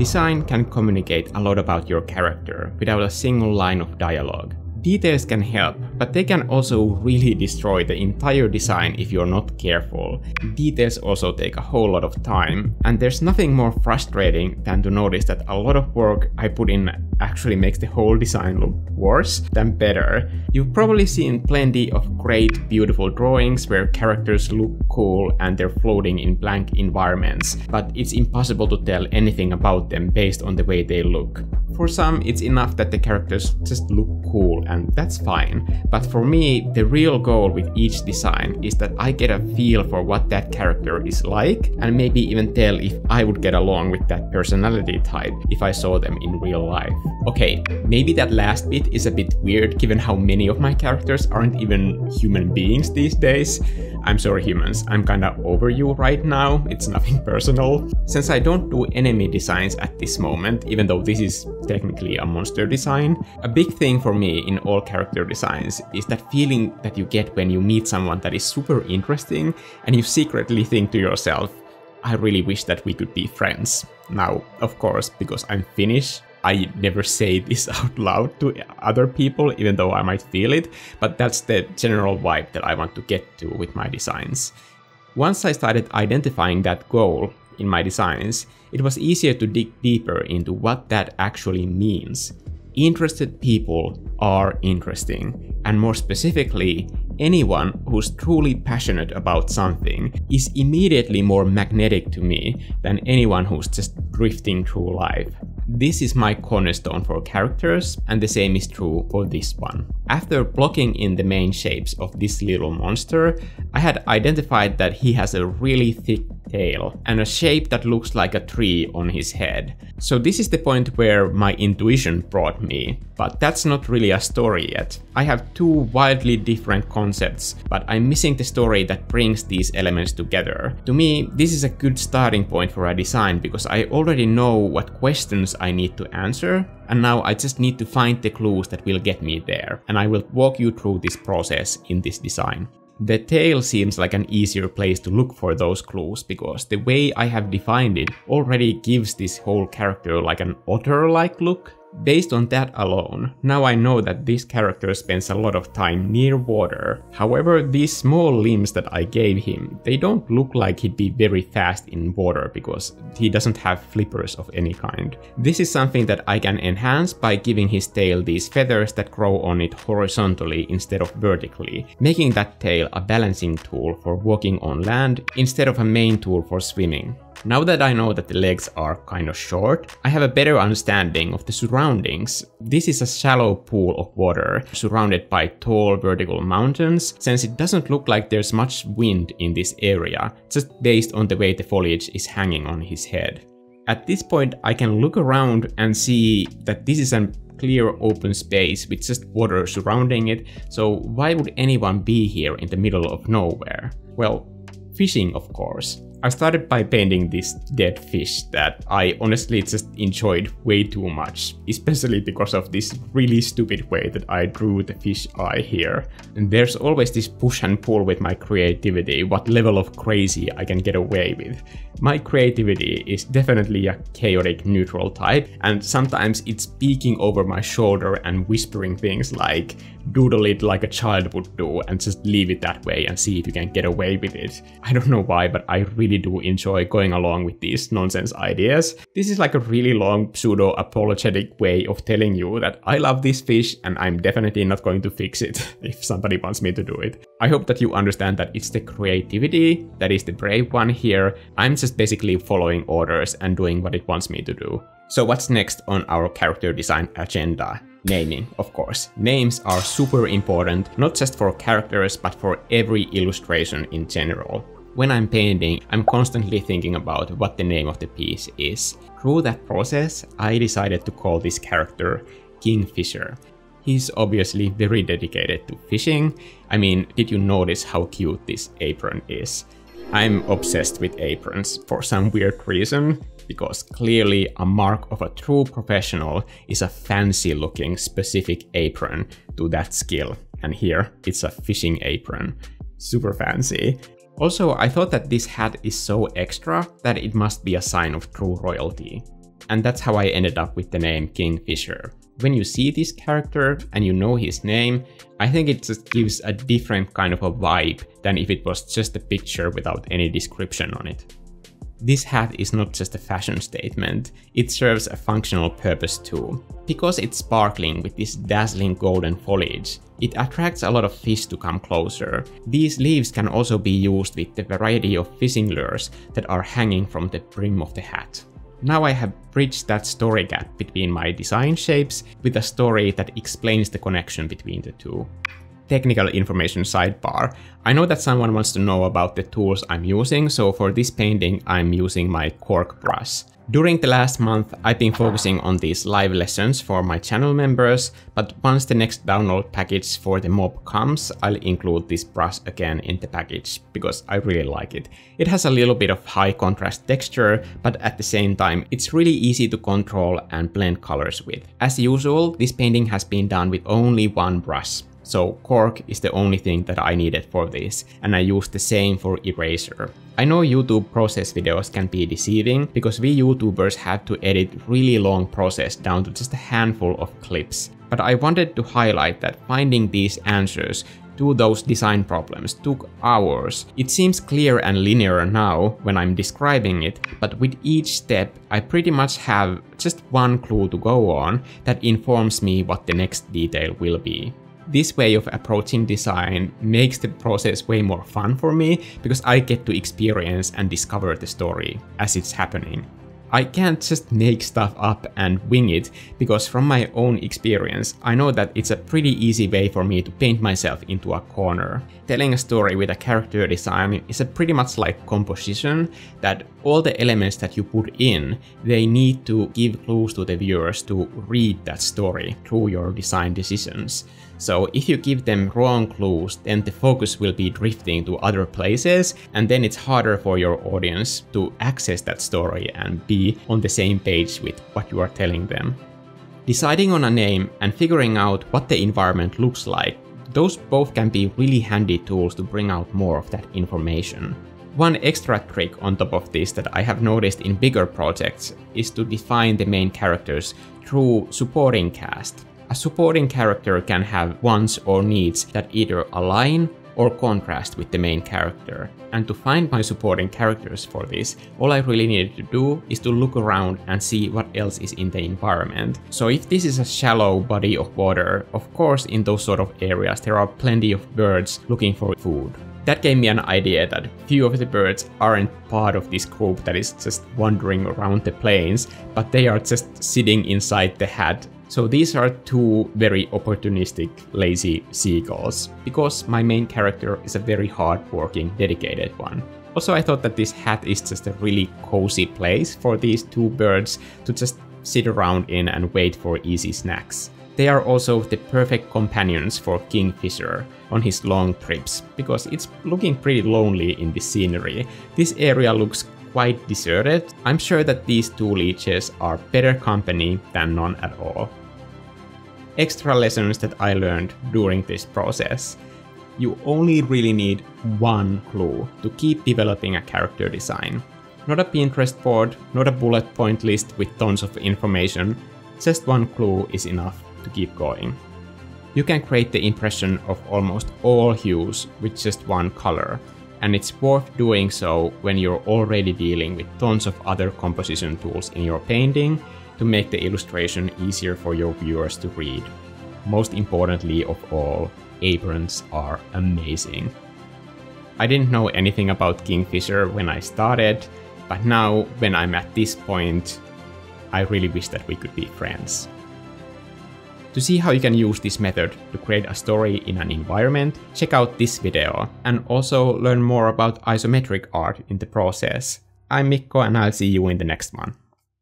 Design can communicate a lot about your character without a single line of dialogue. Details can help, but they can also really destroy the entire design if you're not careful. Details also take a whole lot of time, and there's nothing more frustrating than to notice that a lot of work I put in actually makes the whole design look worse than better. You've probably seen plenty of great, beautiful drawings where characters look cool and they're floating in blank environments, but it's impossible to tell anything about them based on the way they look. For some, it's enough that the characters just look cool, and that's fine. But for me, the real goal with each design is that I get a feel for what that character is like, and maybe even tell if I would get along with that personality type if I saw them in real life. Okay, maybe that last bit is a bit weird given how many of my characters aren't even human beings these days. I'm sorry humans, I'm kinda over you right now, it's nothing personal. Since I don't do enemy designs at this moment, even though this is technically a monster design, a big thing for me in all character designs is that feeling that you get when you meet someone that is super interesting and you secretly think to yourself, I really wish that we could be friends. Now, of course, because I'm Finnish, I never say this out loud to other people, even though I might feel it, but that's the general vibe that I want to get to with my designs. Once I started identifying that goal in my designs, it was easier to dig deeper into what that actually means. Interested people are interesting, and more specifically, anyone who's truly passionate about something is immediately more magnetic to me than anyone who's just drifting through life. This is my cornerstone for characters, and the same is true for this one. After blocking in the main shapes of this little monster, I had identified that he has a really thick tail and a shape that looks like a tree on his head. So this is the point where my intuition brought me, but that's not really a story yet. I have two wildly different concepts, but I'm missing the story that brings these elements together. To me, this is a good starting point for a design because I already know what questions I need to answer, and now I just need to find the clues that will get me there, and I will walk you through this process in this design. The tail seems like an easier place to look for those clues because the way I have defined it already gives this whole character like an otter-like look. Based on that alone, now I know that this character spends a lot of time near water. However, these small limbs that I gave him, they don't look like he'd be very fast in water because he doesn't have flippers of any kind. This is something that I can enhance by giving his tail these feathers that grow on it horizontally instead of vertically, making that tail a balancing tool for walking on land instead of a main tool for swimming. Now that I know that the legs are kind of short, I have a better understanding of the surroundings. This is a shallow pool of water, surrounded by tall vertical mountains, since it doesn't look like there's much wind in this area, just based on the way the foliage is hanging on his head. At this point, I can look around and see that this is a clear open space with just water surrounding it, so why would anyone be here in the middle of nowhere? Well, fishing, of course. I started by painting this dead fish that I honestly just enjoyed way too much, especially because of this really stupid way that I drew the fish eye here. And there's always this push and pull with my creativity, what level of crazy I can get away with. My creativity is definitely a chaotic neutral type, and sometimes it's peeking over my shoulder and whispering things like, doodle it like a child would do and just leave it that way and see if you can get away with it. I don't know why, but I really do enjoy going along with these nonsense ideas. This is like a really long pseudo-apologetic way of telling you that I love this fish and I'm definitely not going to fix it if somebody wants me to do it. I hope that you understand that it's the creativity that is the brave one here. I'm just basically following orders and doing what it wants me to do. So what's next on our character design agenda? Naming, of course. Names are super important, not just for characters, but for every illustration in general. When I'm painting, I'm constantly thinking about what the name of the piece is. Through that process, I decided to call this character Kingfisher. He's obviously very dedicated to fishing. I mean, did you notice how cute this apron is? I'm obsessed with aprons for some weird reason, because clearly a mark of a true professional is a fancy-looking specific apron to that skill, and here it's a fishing apron. Super fancy. Also, I thought that this hat is so extra that it must be a sign of true royalty. and that's how I ended up with the name Kingfisher. When you see this character and you know his name, I think it just gives a different kind of a vibe than if it was just a picture without any description on it. This hat is not just a fashion statement, it serves a functional purpose too. Because it's sparkling with this dazzling golden foliage, it attracts a lot of fish to come closer. These leaves can also be used with the variety of fishing lures that are hanging from the brim of the hat. Now I have bridged that story gap between my design shapes with a story that explains the connection between the two. Technical information sidebar. I know that someone wants to know about the tools I'm using, so for this painting I'm using my cork brush. During the last month I've been focusing on these live lessons for my channel members, but once the next download package for the mob comes, I'll include this brush again in the package, because I really like it. It has a little bit of high contrast texture, but at the same time it's really easy to control and blend colors with. As usual, this painting has been done with only one brush. So cork is the only thing that I needed for this, and I used the same for eraser. I know YouTube process videos can be deceiving, because we YouTubers have to edit really long process down to just a handful of clips. But I wanted to highlight that finding these answers to those design problems took hours. It seems clear and linear now when I'm describing it, but with each step I pretty much have just one clue to go on that informs me what the next detail will be. This way of approaching design makes the process way more fun for me, because I get to experience and discover the story as it's happening. I can't just make stuff up and wing it, because from my own experience, I know that it's a pretty easy way for me to paint myself into a corner. Telling a story with a character design is a pretty much like composition, that all the elements that you put in, they need to give clues to the viewers to read that story through your design decisions. So if you give them wrong clues, then the focus will be drifting to other places, and then it's harder for your audience to access that story and be on the same page with what you are telling them. Deciding on a name and figuring out what the environment looks like, those both can be really handy tools to bring out more of that information. One extra trick on top of this that I have noticed in bigger projects is to define the main characters through supporting cast. A supporting character can have wants or needs that either align or contrast with the main character. And to find my supporting characters for this, all I really needed to do is to look around and see what else is in the environment. So if this is a shallow body of water, of course in those sort of areas there are plenty of birds looking for food. That gave me an idea that few of the birds aren't part of this group that is just wandering around the plains, but they are just sitting inside the hat. So these are two very opportunistic, lazy seagulls, because my main character is a very hard-working, dedicated one. Also, I thought that this hat is just a really cozy place for these two birds to just sit around in and wait for easy snacks. They are also the perfect companions for Kingfisher on his long trips, because it's looking pretty lonely in the scenery. This area looks quite deserted. I'm sure that these two leeches are better company than none at all. Extra lessons that I learned during this process. You only really need one clue to keep developing a character design. Not a Pinterest board, not a bullet point list with tons of information. Just one clue is enough to keep going. You can create the impression of almost all hues with just one color. And it's worth doing so when you're already dealing with tons of other composition tools in your painting to make the illustration easier for your viewers to read. Most importantly of all, aprons are amazing. I didn't know anything about Kingfisher when I started, but now when I'm at this point, I really wish that we could be friends. To see how you can use this method to create a story in an environment, check out this video and also learn more about isometric art in the process. I'm Mikko and I'll see you in the next one.